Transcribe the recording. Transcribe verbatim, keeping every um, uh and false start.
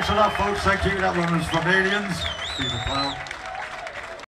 Thanks a lot, folks. Thank you. That one was from Aliens. Speed the Plough.